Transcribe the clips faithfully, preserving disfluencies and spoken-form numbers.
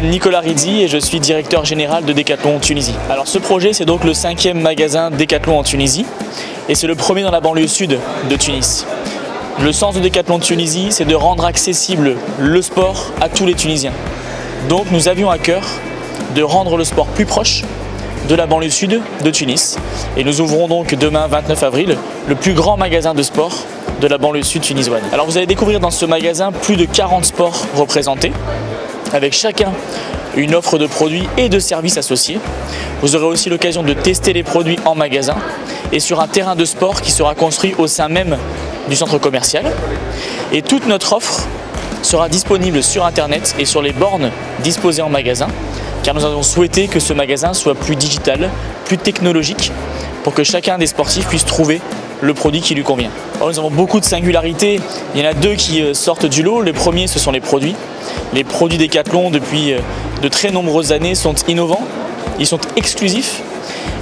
m'appelle Nicolas Rizzi et je suis directeur général de Décathlon Tunisie. Alors ce projet, c'est donc le cinquième magasin Décathlon en Tunisie et c'est le premier dans la banlieue sud de Tunis. Le sens de Décathlon Tunisie, c'est de rendre accessible le sport à tous les Tunisiens. Donc nous avions à cœur de rendre le sport plus proche de la banlieue sud de Tunis. Et nous ouvrons donc demain, vingt-neuf avril, le plus grand magasin de sport de la banlieue sud tunisoise. Alors vous allez découvrir dans ce magasin plus de quarante sports représentés, avec chacun une offre de produits et de services associés. Vous aurez aussi l'occasion de tester les produits en magasin et sur un terrain de sport qui sera construit au sein même du centre commercial. Et toute notre offre sera disponible sur internet et sur les bornes disposées en magasin, car nous avons souhaité que ce magasin soit plus digital, plus technologique, pour que chacun des sportifs puisse trouver le produit qui lui convient. Alors, nous avons beaucoup de singularités, il y en a deux qui sortent du lot. Le premier, ce sont les produits. Les produits Décathlon, depuis de très nombreuses années, sont innovants, ils sont exclusifs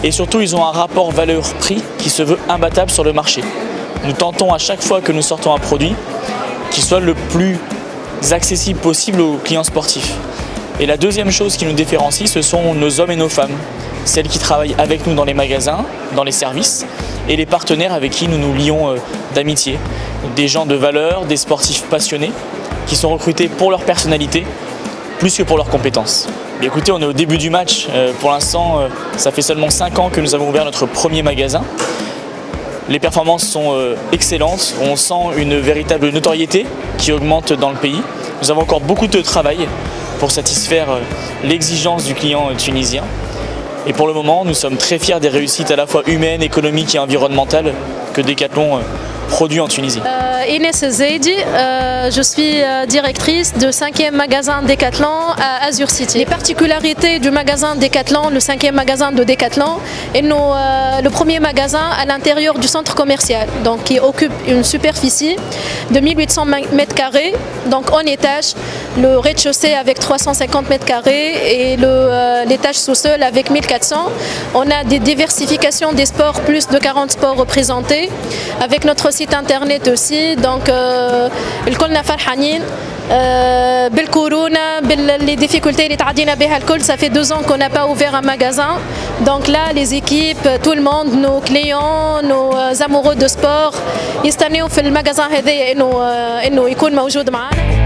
et surtout ils ont un rapport valeur-prix qui se veut imbattable sur le marché. Nous tentons à chaque fois que nous sortons un produit qui soit le plus accessible possible aux clients sportifs. Et la deuxième chose qui nous différencie, ce sont nos hommes et nos femmes, celles qui travaillent avec nous dans les magasins, dans les services, et les partenaires avec qui nous nous lions d'amitié. Des gens de valeur, des sportifs passionnés, qui sont recrutés pour leur personnalité, plus que pour leurs compétences. Et écoutez, on est au début du match. Pour l'instant, ça fait seulement cinq ans que nous avons ouvert notre premier magasin. Les performances sont excellentes, on sent une véritable notoriété qui augmente dans le pays. Nous avons encore beaucoup de travail pour satisfaire l'exigence du client tunisien. Et pour le moment, nous sommes très fiers des réussites à la fois humaines, économiques et environnementales que Décathlon produit en Tunisie. Euh, Inès Zeidi, euh, je suis directrice du cinquième magasin Décathlon à Azure City. Les particularités du magasin Décathlon, le cinquième magasin de Décathlon, est nous, euh, le premier magasin à l'intérieur du centre commercial, donc qui occupe une superficie de mille huit cents mètres carrés, donc en étage, le rez-de-chaussée avec trois cent cinquante mètres carrés et l'étage euh, sous-sol avec mille quatre cents. On a des diversifications des sports, plus de quarante sports représentés, avec notre site internet aussi, donc الكلنا فرحانين بالكورونا, les difficultés اللي تعدينا بها الكل. Ça fait deux ans qu'on n'a pas ouvert un magasin, donc là les équipes, tout le monde, nos clients, nos amoureux de sport يستنوا في المجازان هذايا انه انه يكون موجود معنا.